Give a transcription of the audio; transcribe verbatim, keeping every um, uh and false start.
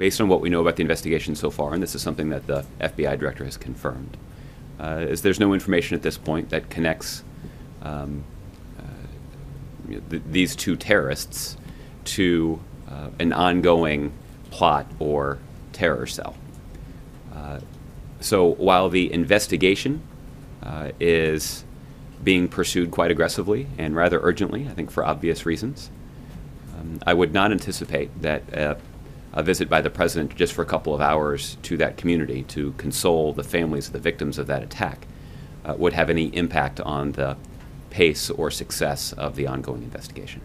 based on what we know about the investigation so far, and this is something that the F B I director has confirmed, uh, is there's no information at this point that connects um, uh, th these two terrorists to uh, an ongoing plot or terror cell. Uh, so while the investigation uh, is being pursued quite aggressively and rather urgently, I think for obvious reasons, um, I would not anticipate that uh, a visit by the president just for a couple of hours to that community to console the families of the victims of that attack uh, would have any impact on the pace or success of the ongoing investigation.